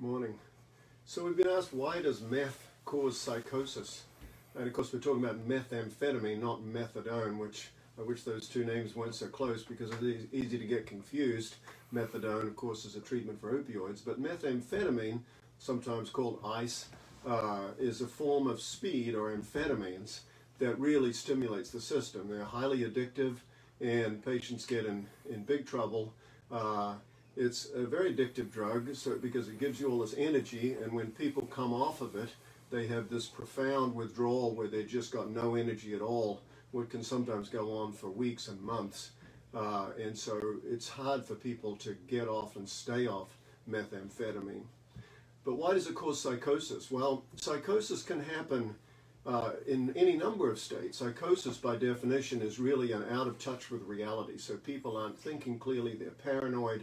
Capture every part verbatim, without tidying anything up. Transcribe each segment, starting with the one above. Morning. So we've been asked, why does meth cause psychosis? And of course we're talking about methamphetamine, not methadone, which I wish those two names weren't so close because it's easy to get confused. Methadone, of course, is a treatment for opioids, but methamphetamine, sometimes called ice, uh, is a form of speed or amphetamines that really stimulates the system. They're highly addictive and patients get in, in big trouble. Uh, It's a very addictive drug so, because it gives you all this energy, and when people come off of it, they have this profound withdrawal where they just got no energy at all, what can sometimes go on for weeks and months. Uh, and so it's hard for people to get off and stay off methamphetamine. But why does it cause psychosis? Well, psychosis can happen uh, in any number of states. Psychosis, by definition, is really an out of touch with reality. So people aren't thinking clearly, they're paranoid.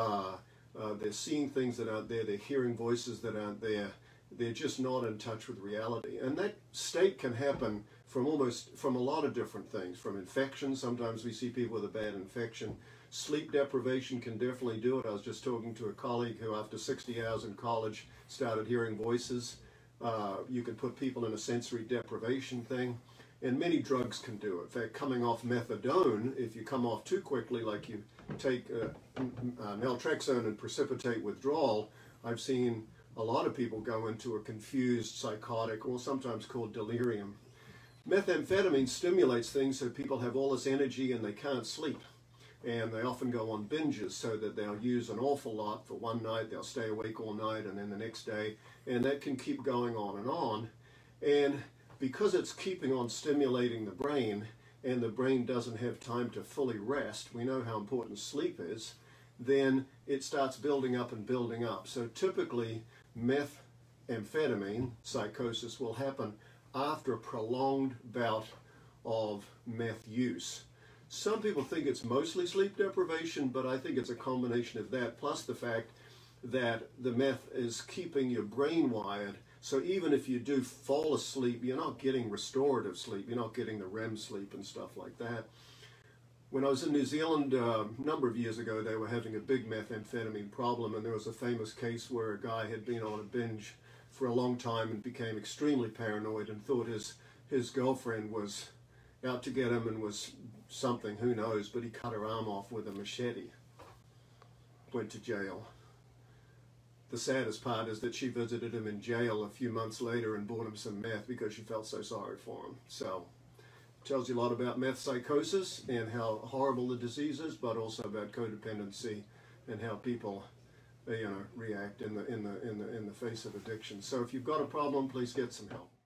Uh, uh, they're seeing things that aren't there, they're hearing voices that aren't there, they're just not in touch with reality. And that state can happen from almost, from a lot of different things, from infections. Sometimes we see people with a bad infection. Sleep deprivation can definitely do it. I was just talking to a colleague who after sixty hours in college started hearing voices. Uh, you can put people in a sensory deprivation thing. And many drugs can do it. In fact, coming off methadone, if you come off too quickly, like you take uh, uh, naltrexone and precipitate withdrawal, I've seen a lot of people go into a confused psychotic, or sometimes called delirium. Methamphetamine stimulates things so people have all this energy and they can't sleep. And they often go on binges so that they'll use an awful lot for one night, they'll stay awake all night and then the next day, and that can keep going on and on. And because it's keeping on stimulating the brain and the brain doesn't have time to fully rest, we know how important sleep is, then it starts building up and building up. So typically methamphetamine psychosis will happen after a prolonged bout of meth use. Some people think it's mostly sleep deprivation, but I think it's a combination of that plus the fact that the meth is keeping your brain wired. So even if you do fall asleep, you're not getting restorative sleep, you're not getting the R E M sleep and stuff like that. When I was in New Zealand uh, a number of years ago, they were having a big methamphetamine problem, and there was a famous case where a guy had been on a binge for a long time and became extremely paranoid and thought his, his girlfriend was out to get him and was something, who knows, but he cut her arm off with a machete, went to jail. The saddest part is that she visited him in jail a few months later and bought him some meth because she felt so sorry for him. So, tells you a lot about meth psychosis and how horrible the disease is, but also about codependency and how people, you know, react in the in the in the in the face of addiction. So, if you've got a problem, please get some help.